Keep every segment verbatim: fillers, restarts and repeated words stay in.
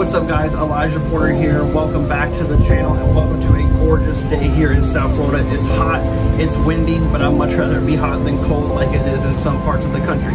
What's up, guys? Elijah Porter here. Welcome back to the channel and welcome to a gorgeous day here in South Florida. It's hot, it's windy, but I'd much rather be hot than cold like it is in some parts of the country.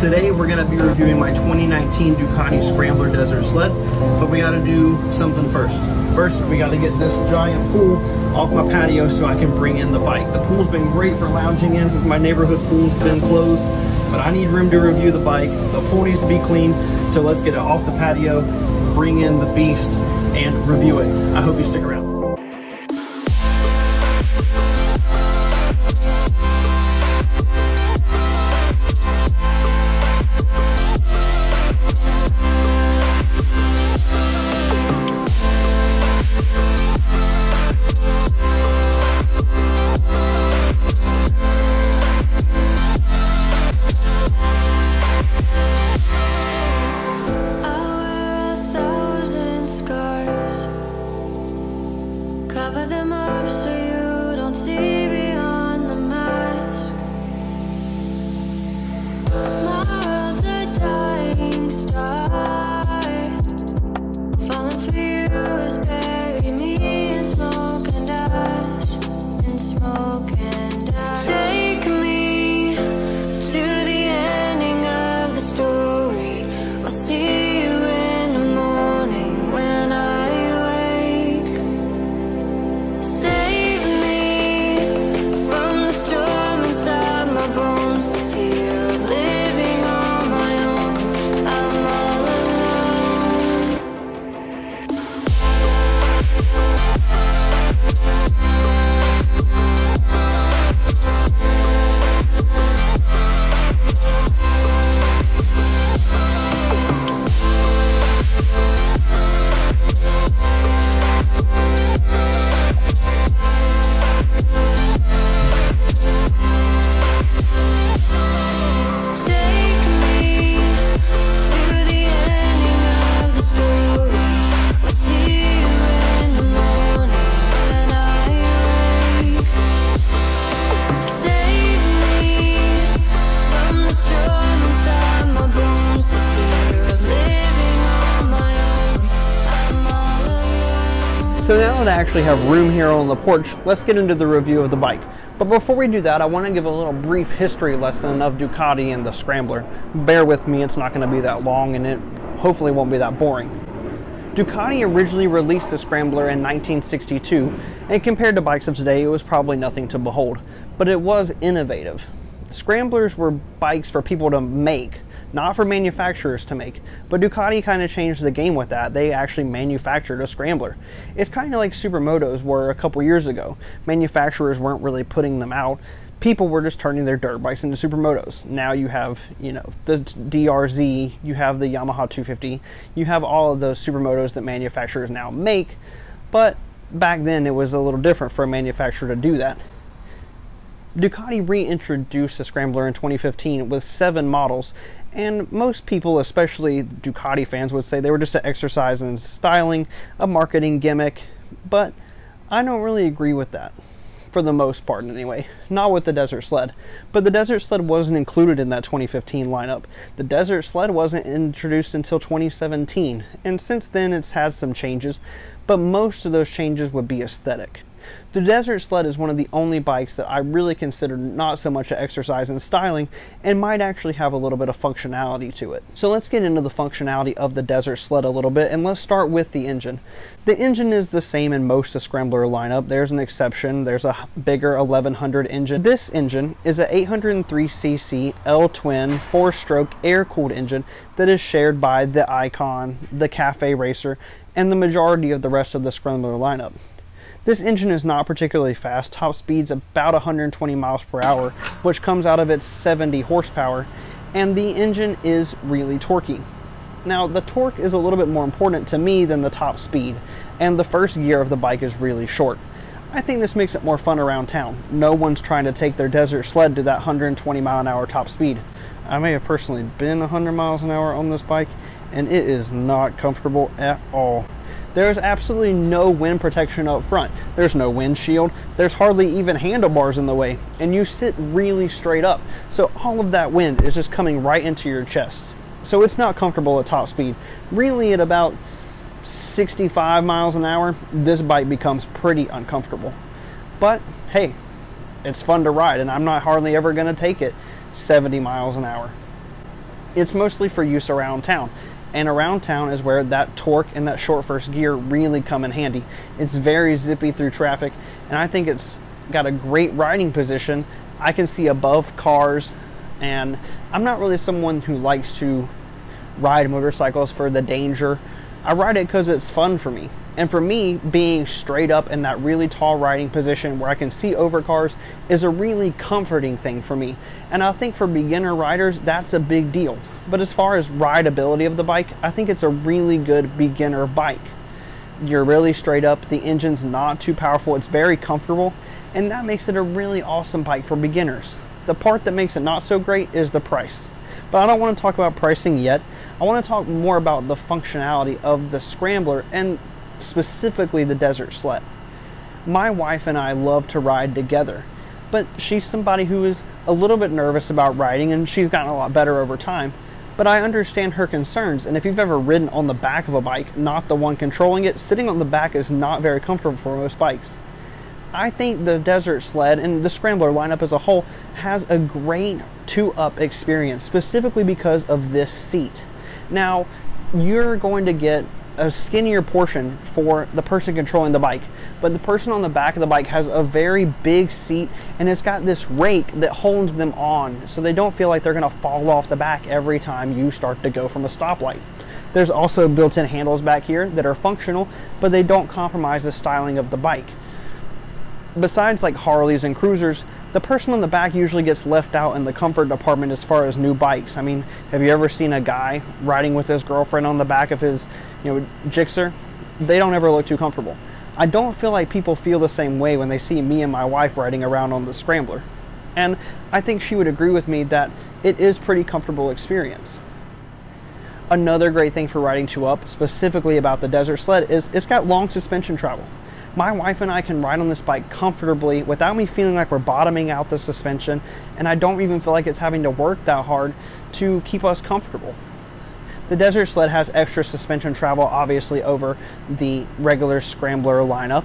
Today we're going to be reviewing my twenty nineteen Ducati Scrambler Desert Sled, but we got to do something first. First, we got to get this giant pool off my patio so I can bring in the bike. The pool's been great for lounging in since my neighborhood pool's been closed, but I need room to review the bike. The pool needs to be clean, so let's get it off the patio, bring in the beast, and review it. I hope you stick around. So now that I actually have room here on the porch, let's get into the review of the bike. But before we do that, I want to give a little brief history lesson of Ducati and the Scrambler. Bear with me, it's not going to be that long and it hopefully won't be that boring. Ducati originally released the Scrambler in nineteen sixty-two, and compared to bikes of today, it was probably nothing to behold, but it was innovative. Scramblers were bikes for people to make, not for manufacturers to make, but Ducati kind of changed the game with that. They actually manufactured a Scrambler. It's kind of like supermotos were a couple years ago. Manufacturers weren't really putting them out. People were just turning their dirt bikes into supermotos. Now you have, you know, the D R Z, you have the Yamaha two fifty, you have all of those supermotos that manufacturers now make, but back then it was a little different for a manufacturer to do that. Ducati reintroduced the Scrambler in twenty fifteen with seven models, and most people, especially Ducati fans, would say they were just an exercise in styling, a marketing gimmick, but I don't really agree with that, for the most part anyway. Not with the Desert Sled, but the Desert Sled wasn't included in that twenty fifteen lineup. The Desert Sled wasn't introduced until twenty seventeen, and since then it's had some changes, but most of those changes would be aesthetic. The Desert Sled is one of the only bikes that I really consider not so much an exercise in styling and might actually have a little bit of functionality to it. So let's get into the functionality of the Desert Sled a little bit, and let's start with the engine. The engine is the same in most of the Scrambler lineup. There's an exception. There's a bigger eleven hundred engine. This engine is an eight oh three c c L-twin four-stroke air-cooled engine that is shared by the Icon, the Cafe Racer, and the majority of the rest of the Scrambler lineup. This engine is not particularly fast. Top speed's about one hundred twenty miles per hour, which comes out of its seventy horsepower, and the engine is really torquey. Now, the torque is a little bit more important to me than the top speed, and the first gear of the bike is really short. I think this makes it more fun around town. No one's trying to take their Desert Sled to that one hundred twenty mile an hour top speed. I may have personally been one hundred miles an hour on this bike, and it is not comfortable at all. There's absolutely no wind protection up front. There's no windshield. There's hardly even handlebars in the way, and you sit really straight up. So all of that wind is just coming right into your chest. So it's not comfortable at top speed. Really at about sixty-five miles an hour, this bike becomes pretty uncomfortable. But hey, it's fun to ride, and I'm not hardly ever going to take it seventy miles an hour. It's mostly for use around town, and around town is where that torque and that short first gear really come in handy. It's very zippy through traffic, and I think it's got a great riding position. I can see above cars, and I'm not really someone who likes to ride motorcycles for the danger. I ride it because it's fun for me. And for me, being straight up in that really tall riding position where I can see over cars is a really comforting thing for me. And I think for beginner riders, that's a big deal. But as far as rideability of the bike, I think it's a really good beginner bike. You're really straight up, the engine's not too powerful, it's very comfortable, and that makes it a really awesome bike for beginners. The part that makes it not so great is the price. But I don't want to talk about pricing yet. I want to talk more about the functionality of the Scrambler, and specifically the Desert Sled. My wife and I love to ride together, but she's somebody who is a little bit nervous about riding, and she's gotten a lot better over time. But I understand her concerns, and if you've ever ridden on the back of a bike, not the one controlling it, sitting on the back is not very comfortable for most bikes. I think the Desert Sled and the Scrambler lineup as a whole has a great two-up experience, specifically because of this seat. Now, you're going to get a skinnier portion for the person controlling the bike, but the person on the back of the bike has a very big seat, and it's got this rake that holds them on so they don't feel like they're going to fall off the back every time you start to go from a stoplight. There's also built-in handles back here that are functional, but they don't compromise the styling of the bike. Besides like Harleys and cruisers, the person on the back usually gets left out in the comfort department as far as new bikes. I mean, have you ever seen a guy riding with his girlfriend on the back of his, you know, Gixxer? They don't ever look too comfortable. I don't feel like people feel the same way when they see me and my wife riding around on the Scrambler. And I think she would agree with me that it is a pretty comfortable experience. Another great thing for riding two-up, specifically about the Desert Sled, is it's got long suspension travel. My wife and I can ride on this bike comfortably without me feeling like we're bottoming out the suspension, and I don't even feel like it's having to work that hard to keep us comfortable. The Desert Sled has extra suspension travel, obviously, over the regular Scrambler lineup,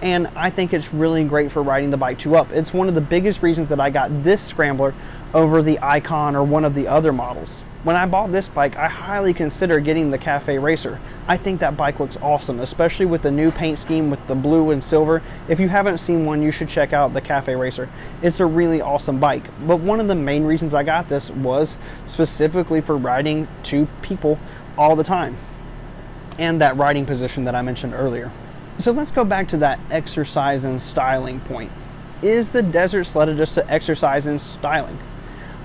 and I think it's really great for riding the bike two up. It's one of the biggest reasons that I got this Scrambler over the Icon or one of the other models. When I bought this bike, I highly considered getting the Cafe Racer. I think that bike looks awesome, especially with the new paint scheme with the blue and silver. If you haven't seen one, you should check out the Cafe Racer. It's a really awesome bike. But one of the main reasons I got this was specifically for riding two people all the time, and that riding position that I mentioned earlier. So let's go back to that exercise and styling point. Is the Desert Sled just an exercise and styling?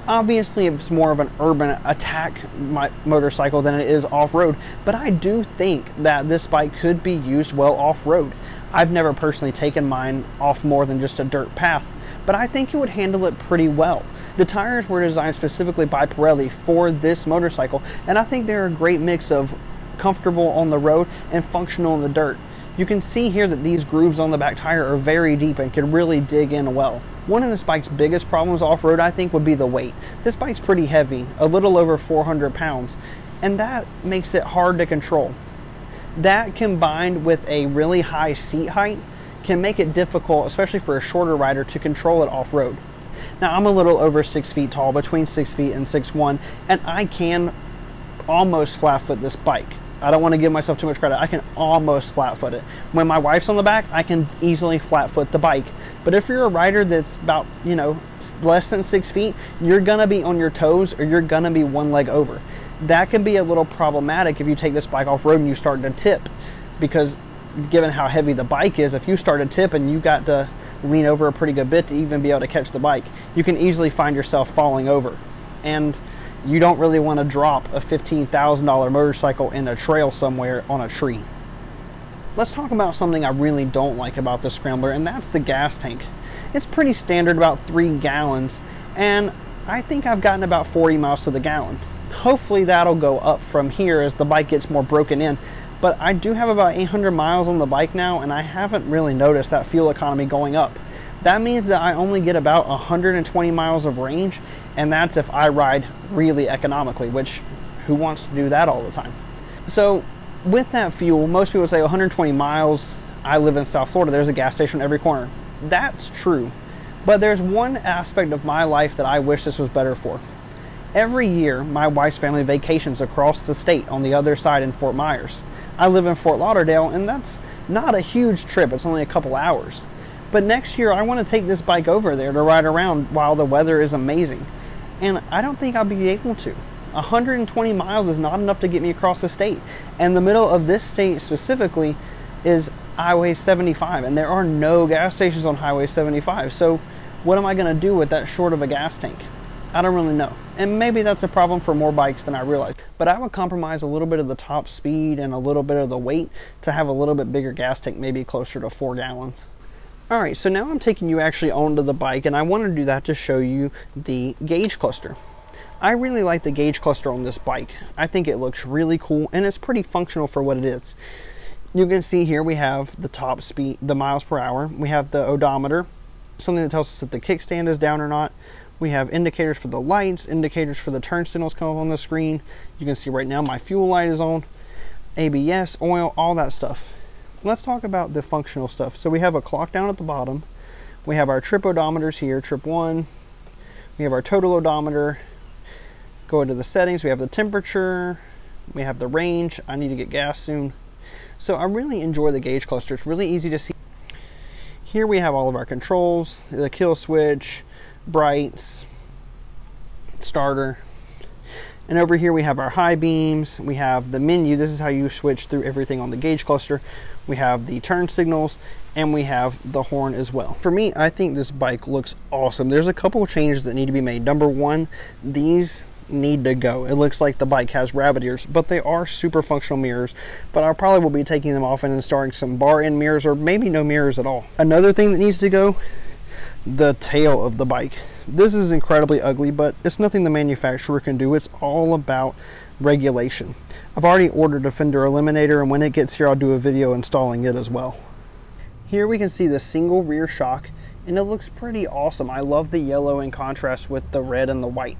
Obviously, it's more of an urban attack motorcycle than it is off-road, but I do think that this bike could be used well off-road. I've never personally taken mine off more than just a dirt path, but I think it would handle it pretty well. The tires were designed specifically by Pirelli for this motorcycle, and I think they're a great mix of comfortable on the road and functional in the dirt. You can see here that these grooves on the back tire are very deep and can really dig in well. One of this bike's biggest problems off-road, I think, would be the weight. This bike's pretty heavy, a little over four hundred pounds, and that makes it hard to control. That combined with a really high seat height can make it difficult, especially for a shorter rider, to control it off-road. Now, I'm a little over six feet tall, between six feet and six one, and I can almost flat-foot this bike. I don't want to give myself too much credit. I can almost flat foot it. When my wife's on the back, I can easily flat foot the bike. But if you're a rider that's about, you know, less than six feet, you're going to be on your toes, or you're going to be one leg over. That can be a little problematic if you take this bike off road and you start to tip, because given how heavy the bike is, if you start to tip and you got to lean over a pretty good bit to even be able to catch the bike, you can easily find yourself falling over. And you don't really want to drop a fifteen thousand dollar motorcycle in a trail somewhere on a tree. Let's talk about something I really don't like about the Scrambler, and that's the gas tank. It's pretty standard, about three gallons, and I think I've gotten about forty miles to the gallon. Hopefully that'll go up from here as the bike gets more broken in, but I do have about eight hundred miles on the bike now, and I haven't really noticed that fuel economy going up. That means that I only get about one hundred twenty miles of range, and that's if I ride really economically, which who wants to do that all the time? So with that fuel, most people say one hundred twenty miles. I live in South Florida. There's a gas station on every corner. That's true. But there's one aspect of my life that I wish this was better for. Every year, my wife's family vacations across the state on the other side in Fort Myers. I live in Fort Lauderdale, and that's not a huge trip. It's only a couple hours. But next year, I want to take this bike over there to ride around while the weather is amazing. And I don't think I'll be able to. one hundred twenty miles is not enough to get me across the state. And the middle of this state specifically is Highway seventy-five, and there are no gas stations on Highway seventy-five. So what am I going to do with that short of a gas tank? I don't really know. And maybe that's a problem for more bikes than I realized. But I would compromise a little bit of the top speed and a little bit of the weight to have a little bit bigger gas tank, maybe closer to four gallons. All right, so now I'm taking you actually onto the bike, and I want to do that to show you the gauge cluster. I really like the gauge cluster on this bike. I think it looks really cool, and it's pretty functional for what it is. You can see here we have the top speed, the miles per hour. We have the odometer, something that tells us if the kickstand is down or not. We have indicators for the lights, indicators for the turn signals come up on the screen. You can see right now my fuel light is on, A B S, oil, all that stuff. Let's talk about the functional stuff. So we have a clock down at the bottom. We have our trip odometers here, trip one. We have our total odometer. Go into the settings, we have the temperature. We have the range. I need to get gas soon. So I really enjoy the gauge cluster. It's really easy to see. Here we have all of our controls, the kill switch, brights, starter. And over here we have our high beams. We have the menu. This is how you switch through everything on the gauge cluster. We have the turn signals, and we have the horn as well. For me, I think this bike looks awesome. There's a couple of changes that need to be made. Number one, these need to go. It looks like the bike has rabbit ears, but they are super functional mirrors, but I probably will be taking them off and installing some bar end mirrors, or maybe no mirrors at all. Another thing that needs to go, the tail of the bike. This is incredibly ugly, but it's nothing the manufacturer can do. It's all about regulation. I've already ordered a fender eliminator, and when it gets here, I'll do a video installing it as well. Here we can see the single rear shock, and it looks pretty awesome. I love the yellow in contrast with the red and the white,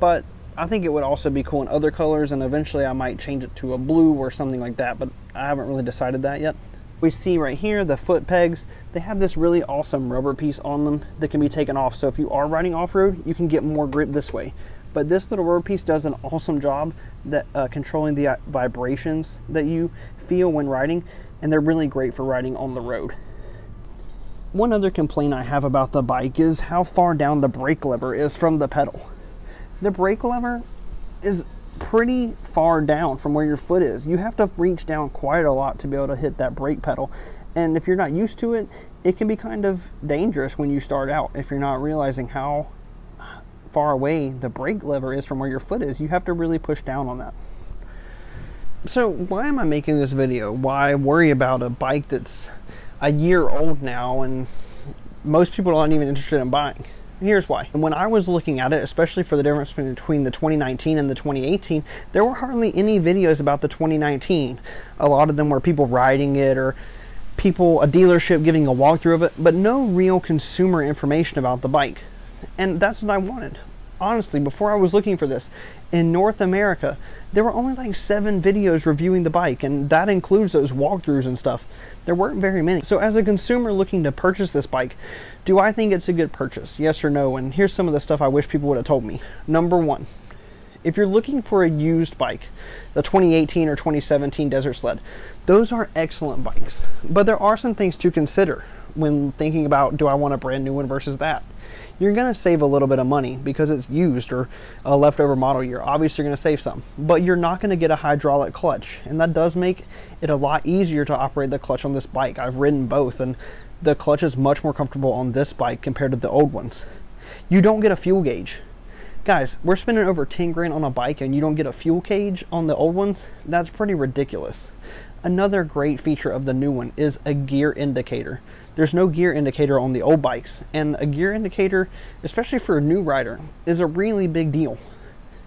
but I think it would also be cool in other colors, and eventually I might change it to a blue or something like that, but I haven't really decided that yet. We see right here the foot pegs. They have this really awesome rubber piece on them that can be taken off, so if you are riding off-road, you can get more grip this way. But this little rubber piece does an awesome job that uh, controlling the vibrations that you feel when riding, and they're really great for riding on the road. One other complaint I have about the bike is how far down the brake lever is from the pedal. The brake lever is pretty far down from where your foot is. You have to reach down quite a lot to be able to hit that brake pedal. And if you're not used to it, it can be kind of dangerous when you start out if you're not realizing how far away the brake lever is from where your foot is. You have to really push down on that. So why am I making this video? Why worry about a bike that's a year old now and most people aren't even interested in buying? Here's why. When I was looking at it, especially for the difference between the twenty nineteen and the twenty eighteen, there were hardly any videos about the twenty nineteen. A lot of them were people riding it or people, a dealership giving a walkthrough of it, but no real consumer information about the bike. And that's what I wanted. Honestly, before I was looking for this, in North America, there were only like seven videos reviewing the bike, and that includes those walkthroughs and stuff. There weren't very many. So as a consumer looking to purchase this bike, do I think it's a good purchase? Yes or no? And here's some of the stuff I wish people would have told me. Number one, if you're looking for a used bike, the twenty eighteen or twenty seventeen Desert Sled, those are excellent bikes. But there are some things to consider when thinking about, do I want a brand new one versus that? You're going to save a little bit of money because it's used or a leftover model year. Obviously, you're going to save some, but you're not going to get a hydraulic clutch. And that does make it a lot easier to operate the clutch on this bike. I've ridden both, and the clutch is much more comfortable on this bike compared to the old ones. You don't get a fuel gauge. Guys, we're spending over ten grand on a bike and you don't get a fuel gauge on the old ones? That's pretty ridiculous. Another great feature of the new one is a gear indicator. There's no gear indicator on the old bikes, and a gear indicator, especially for a new rider, is a really big deal.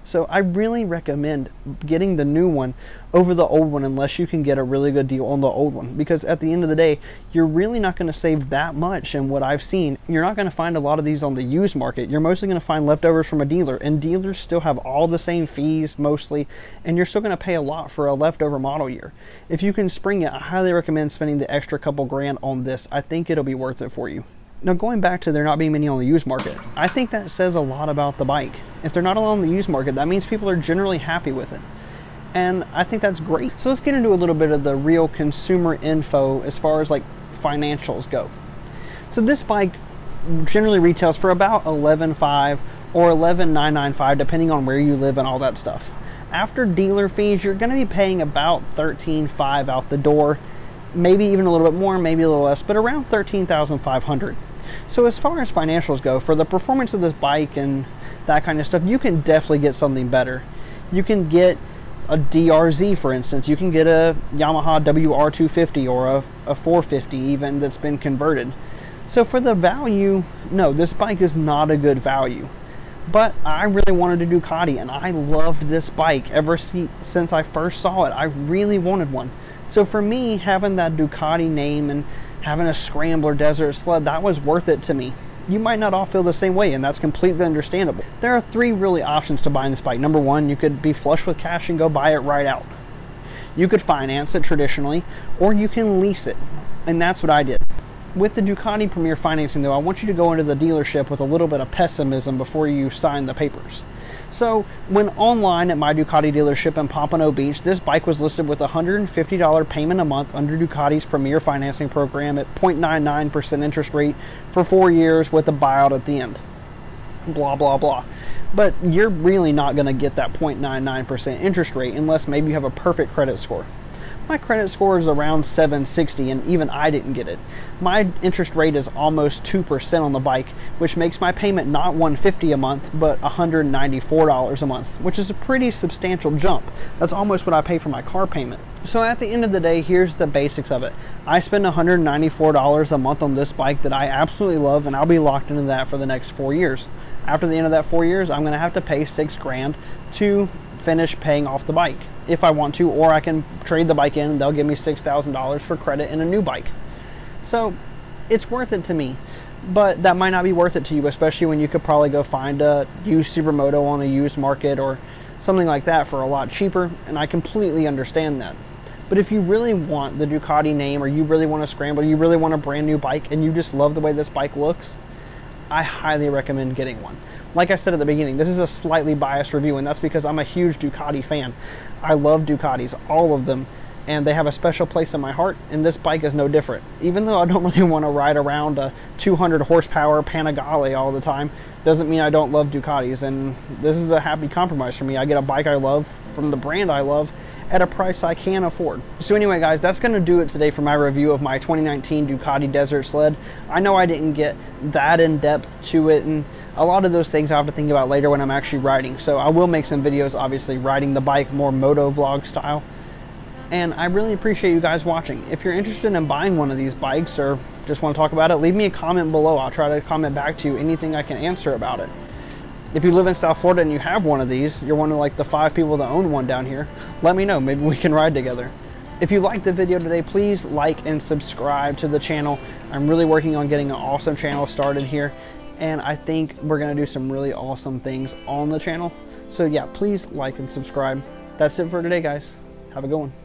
So I really recommend getting the new one over the old one unless you can get a really good deal on the old one, because at the end of the day, you're really not going to save that much. And what I've seen, you're not going to find a lot of these on the used market. You're mostly going to find leftovers from a dealer, and dealers still have all the same fees mostly, and you're still going to pay a lot for a leftover model year. If you can spring it, I highly recommend spending the extra couple grand on this. I think it'll be worth it for you. Now, going back to there not being many on the used market, I think that says a lot about the bike. If they're not on the used market, that means people are generally happy with it. And I think that's great. So let's get into a little bit of the real consumer info as far as like financials go. So this bike generally retails for about eleven five or eleven nine ninety-five, depending on where you live and all that stuff. After dealer fees, you're going to be paying about thirteen five out the door, maybe even a little bit more, maybe a little less, but around thirteen thousand five hundred. So as far as financials go, for the performance of this bike and that kind of stuff, you can definitely get something better. You can get a D R Z, for instance. You can get a Yamaha W R two fifty or a, a four fifty even that's been converted. So for the value, no, this bike is not a good value. But I really wanted a Ducati, and I loved this bike ever see, since I first saw it. I really wanted one. So for me, having that Ducati name and having a Scrambler, Desert Sled, that was worth it to me. You might not all feel the same way, and that's completely understandable. There are three really options to buying this bike. Number one, you could be flush with cash and go buy it right out. You could finance it traditionally, or you can lease it, and that's what I did. With the Ducati Premier financing though, I want you to go into the dealership with a little bit of pessimism before you sign the papers. So when online at my Ducati dealership in Pompano Beach, this bike was listed with a one hundred fifty dollar payment a month under Ducati's Premier financing program at zero point nine nine percent interest rate for four years with a buyout at the end. Blah, blah, blah. But you're really not going to get that zero point nine nine percent interest rate unless maybe you have a perfect credit score. My credit score is around seven sixty, and even I didn't get it. My interest rate is almost two percent on the bike, which makes my payment not one hundred fifty dollars a month, but one hundred ninety-four dollars a month, which is a pretty substantial jump. That's almost what I pay for my car payment. So at the end of the day, here's the basics of it. I spend one hundred ninety-four dollars a month on this bike that I absolutely love, and I'll be locked into that for the next four years. After the end of that four years, I'm gonna have to pay six grand to finish paying off the bike, if I want to, or I can trade the bike in and they'll give me six thousand dollars for credit and a new bike. So it's worth it to me, but that might not be worth it to you, especially when you could probably go find a used Supermoto on a used market or something like that for a lot cheaper, and I completely understand that. But if you really want the Ducati name, or you really want to scramble, you really want a brand new bike, and you just love the way this bike looks, I highly recommend getting one. Like I said at the beginning, this is a slightly biased review, and that's because I'm a huge Ducati fan. I love Ducatis, all of them, and they have a special place in my heart, and this bike is no different. Even though I don't really want to ride around a two hundred horsepower Panigale all the time, doesn't mean I don't love Ducatis, and this is a happy compromise for me. I get a bike I love from the brand I love at a price I can afford. So anyway guys, that's gonna do it today for my review of my twenty nineteen Ducati Desert Sled. I know I didn't get that in depth to it, and a lot of those things I'll have to think about later when I'm actually riding. So I will make some videos, obviously riding the bike, more moto vlog style. And I really appreciate you guys watching. If you're interested in buying one of these bikes or just want to talk about it, leave me a comment below. I'll try to comment back to you anything I can answer about it. If you live in South Florida and you have one of these, you're one of like the five people that own one down here, let me know. Maybe we can ride together. If you liked the video today, please like and subscribe to the channel. I'm really working on getting an awesome channel started here, and I think we're gonna do some really awesome things on the channel. So yeah, please like and subscribe. That's it for today, guys. Have a good one.